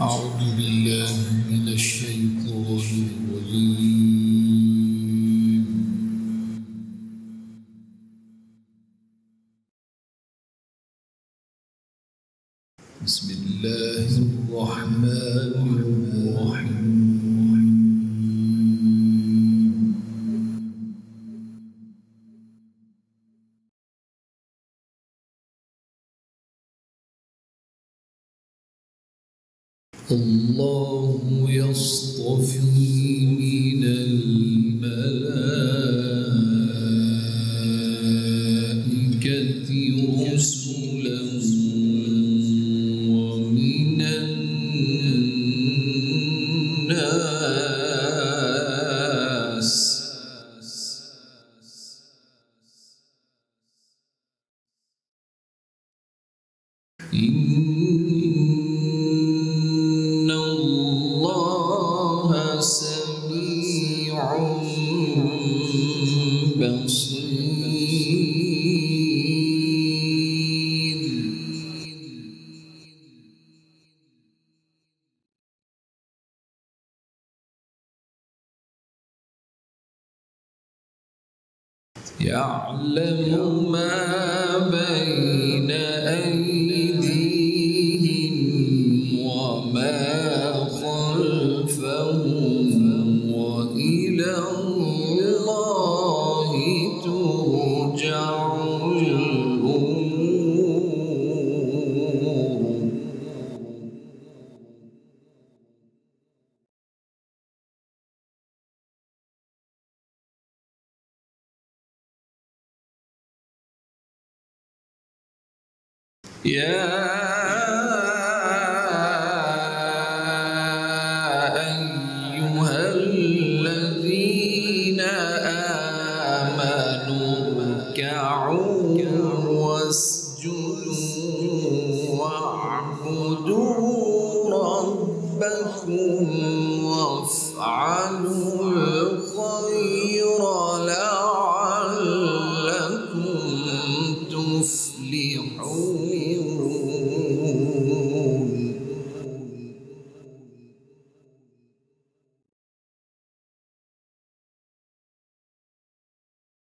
أعوذ بالله من الشيطان الرجيم. بسم الله الرحمن الرحيم. الله يصطفي من الملائكة رسلا ومن الناس يعلم ما بين أيديهم وما خلفهم وإلى الله ترجع الأمور. يا أيها الذين آمنوا اركعوا واسجدوا واعبدوا ربكم وافعلوا الخير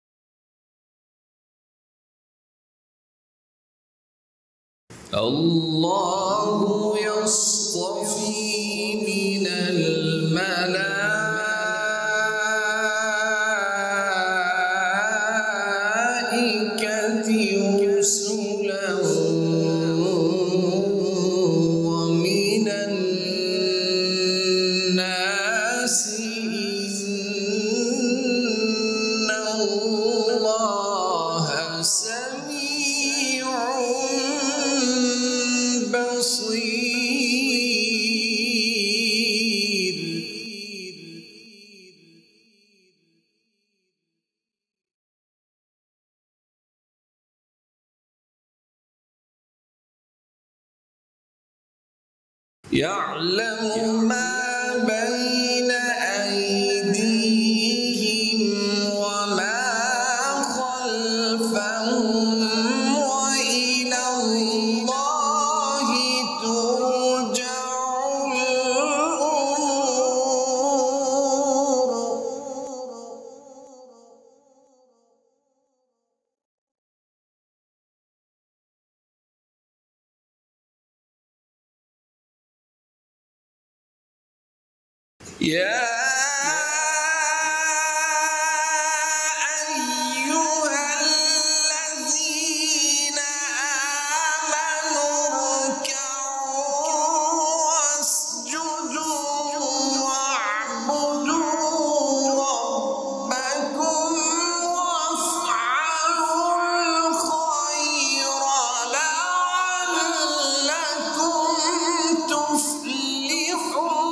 لعلكم تفلحون. الله يصطفي من الملائكة رسلا ومن الناس إن الله يعلم ما بين أيديهم وما خلفهم وإلى الله ترجع الأمور. يا أيها الذين آمنوا اركعوا واسجدوا واعبدوا ربكم وافعلوا الخير لعلكم تفلحون.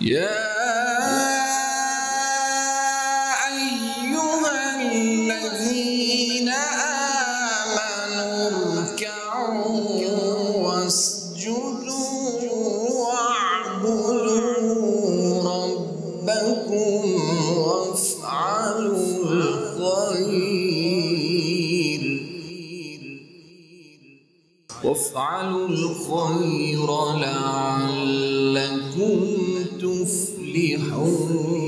يا أيها الذين وافعلوا الخير لعلكم تفلحون.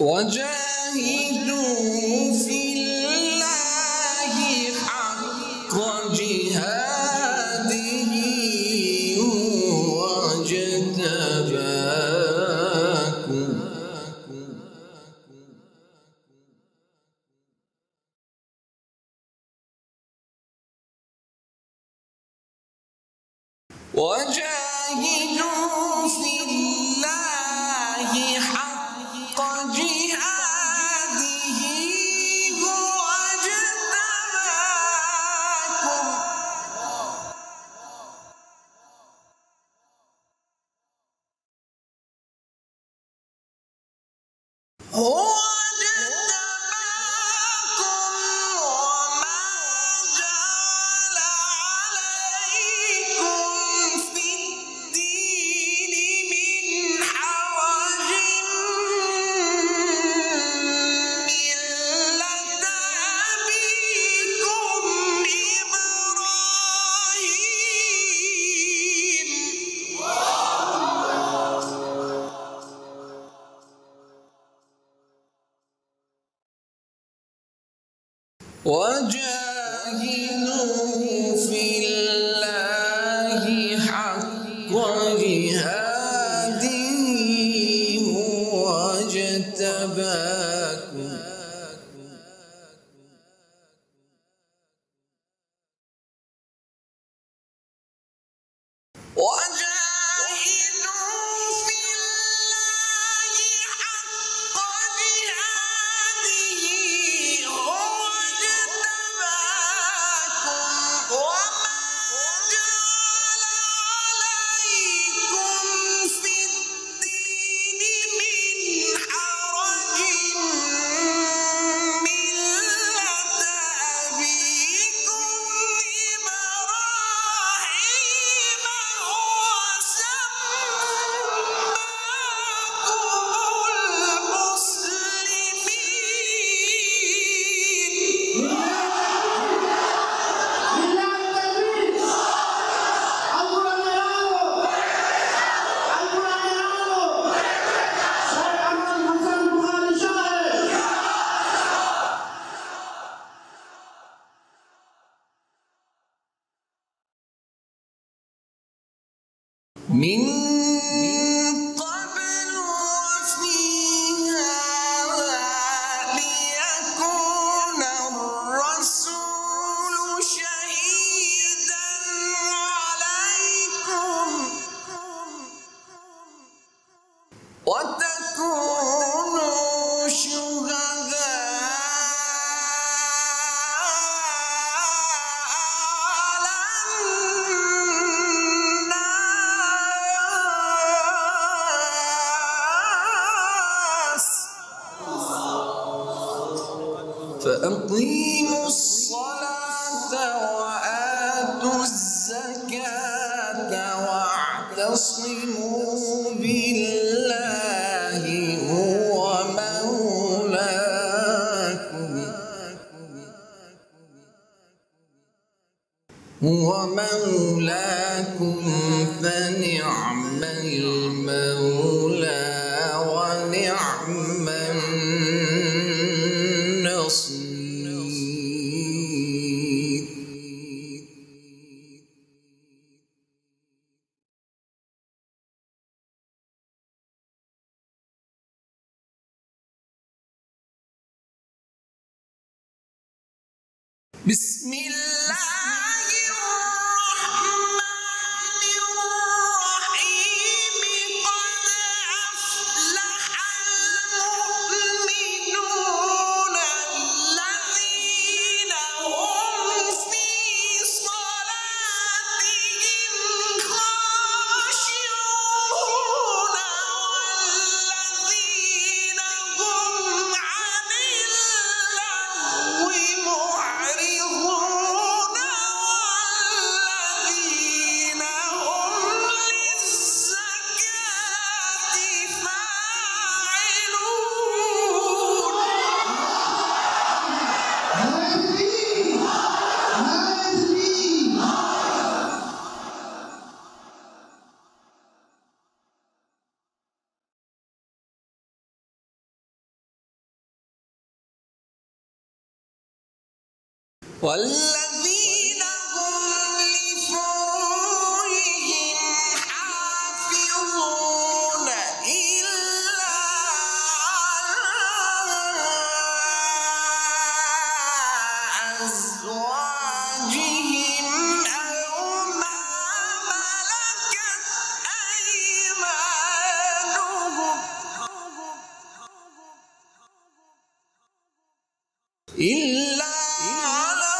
وجاهدوا في الله حق جهاده واجتباكم وجاهدوا في الله حق جهاده وجاهدوا في الله حق جهاده واجتباكم فأقيموا الصلاة وآتوا الزكاة واعتصموا بالله هو مولاكم هو مولاكم فنعم المولى ونعم النصير. بسم الله والذين هم لفروجهم حافظون إلا على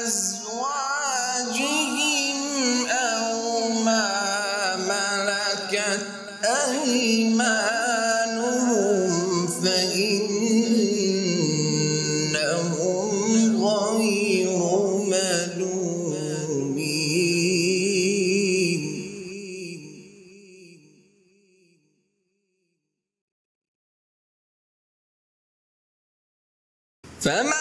أزواجهم أو ما ملكت أيمانهم أيمانهم فإنهم غير ملومين. فمن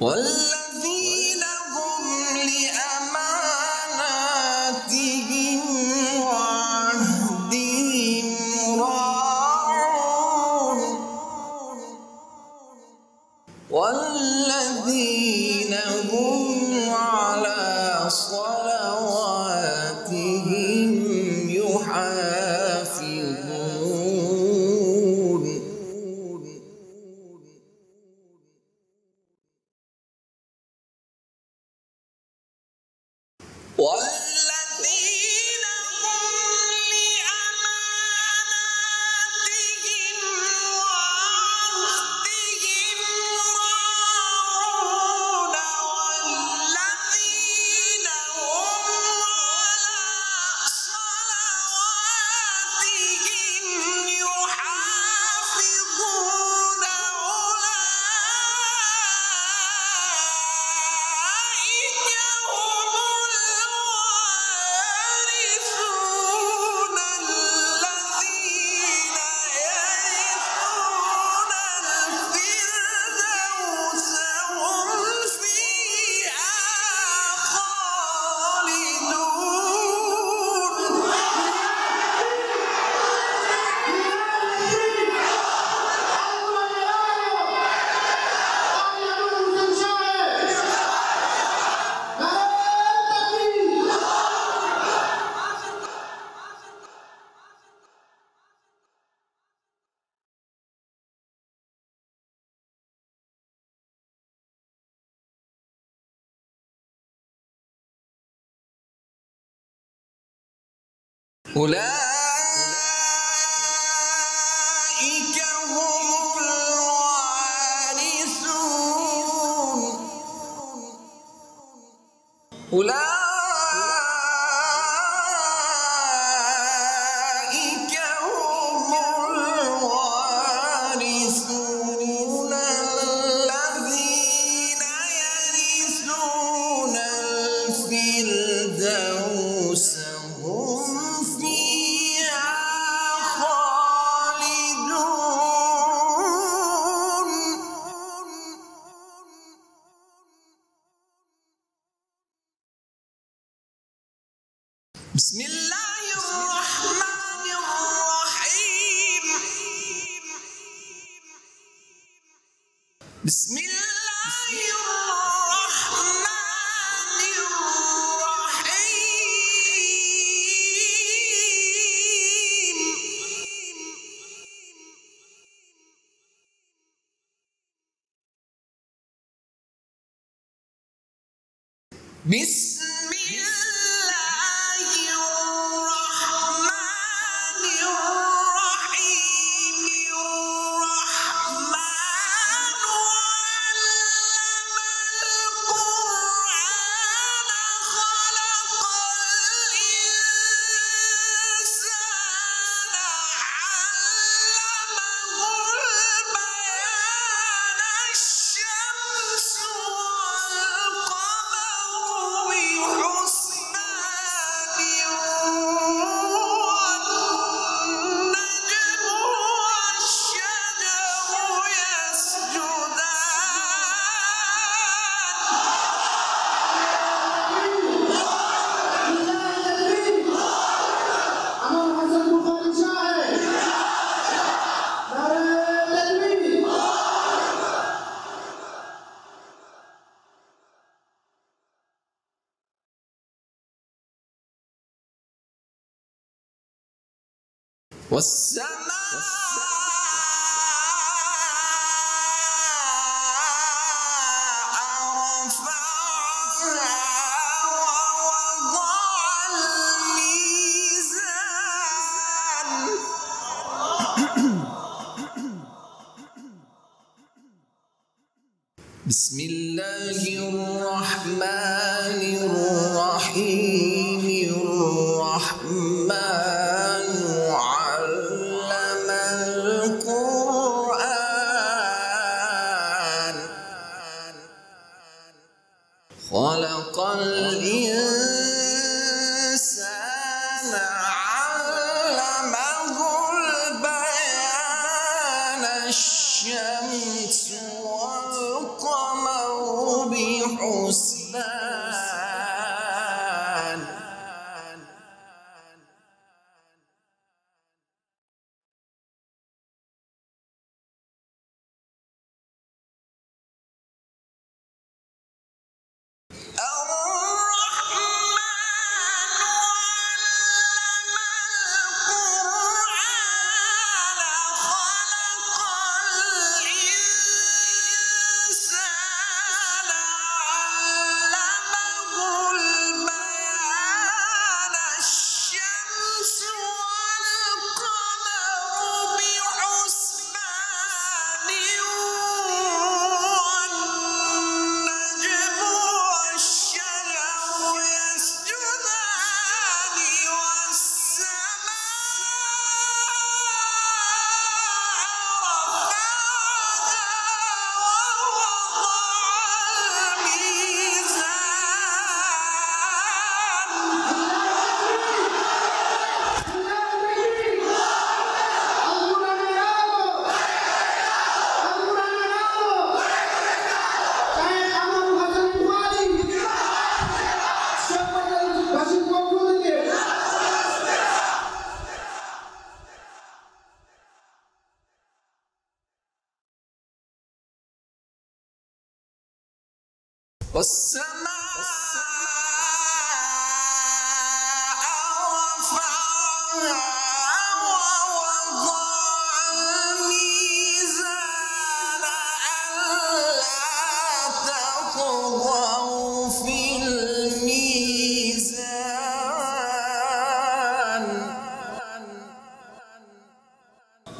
والذين هم لأماناتهم وعهدهم راعون والذين هم على صلواتهم يحافظون. والذين هم لأماناتهم وعهدهم راعون والذين هم على صلواتهم يحافظون أولئك هم أولئك هم الوارثون أولئك هم الوارثون الذين يرثون الفردوس هم فيها بسم الله الرحمن الرحيم. بسم الله الرحمن الرحيم. بسم والسماء رفعها ووضع الميزان بسم الله الرحمن الرحيم الرحمن خلق الإنسان علمه البيان الشمس والقمر بحسبان والسماء رفعها ووضع الميزان ألا تطغوا في الميزان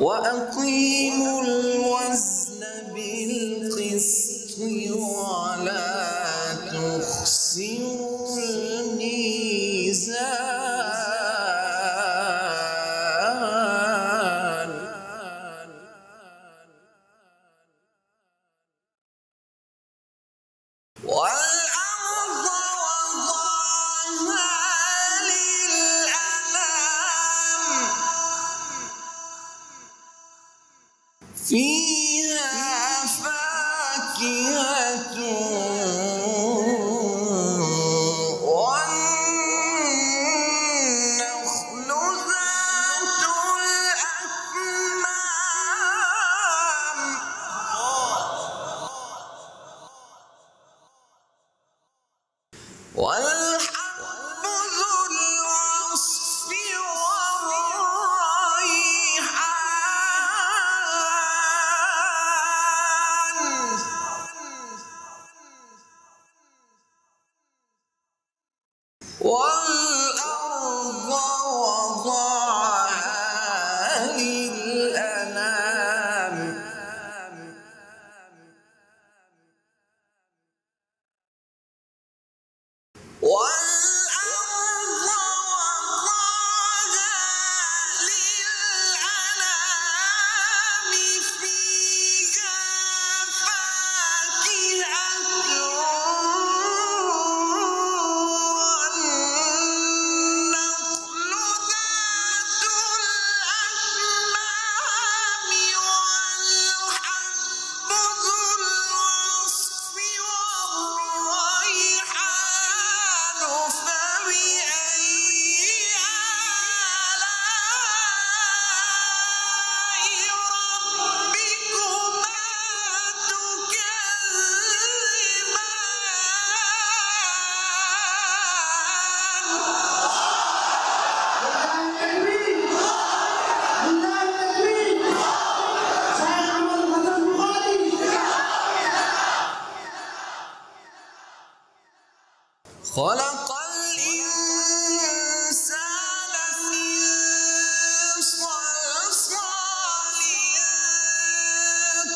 وأقيموا الوزن بالقسط ولا تخسروا فيها فاكهة والنخل ذات الأكمام والحب ذو العصف والأرض وضعها للأنام خلق الإنسان في صلصال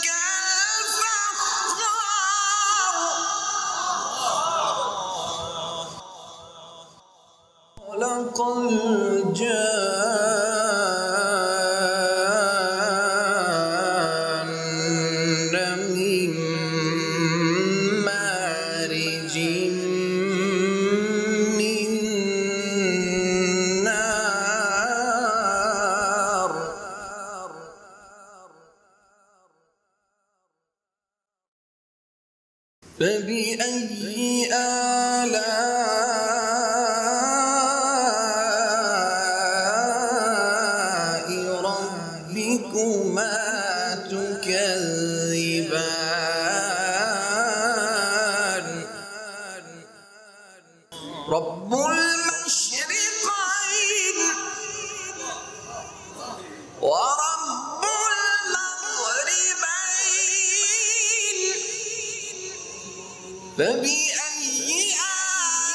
كالفخار خلق الجان من مارج فبأي آلاء ربكما تكذبان رب المشرقين ورب فبأي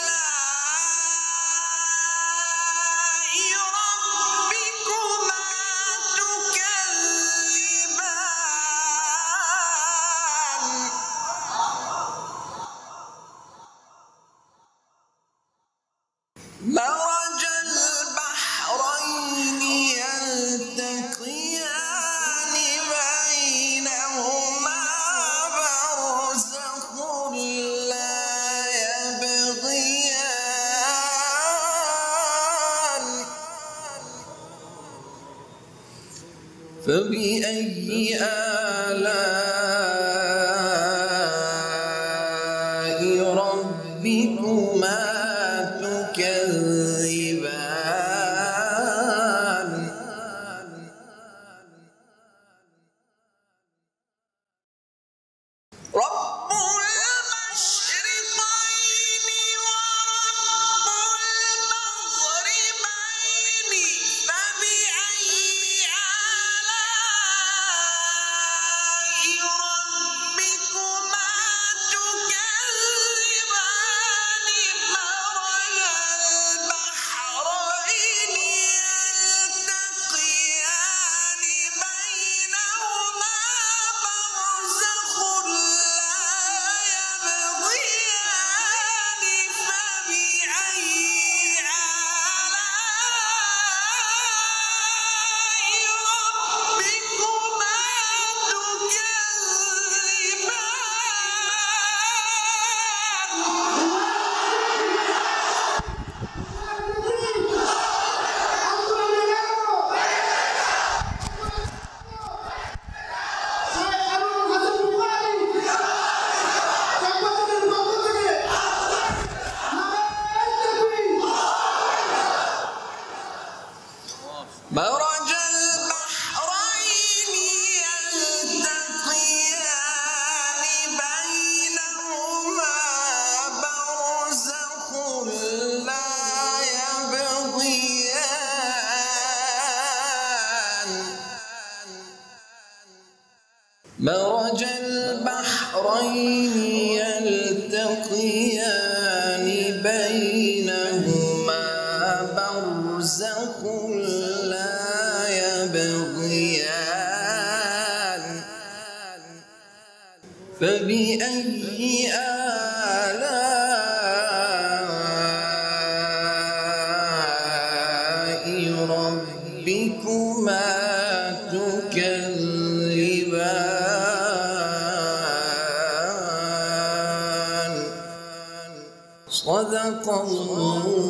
آلاء ربكما تكذبان مرج البحرين يلتقيان بينهما برزخ فبأي آلاء ربكما تكذبان رب المشرقين ورب المغربين فبأي آلاء مرج البحرين يلتقيان بينهما برزخ لا يبغيان فبأي آلاء ربكما تكذبان صدق الله.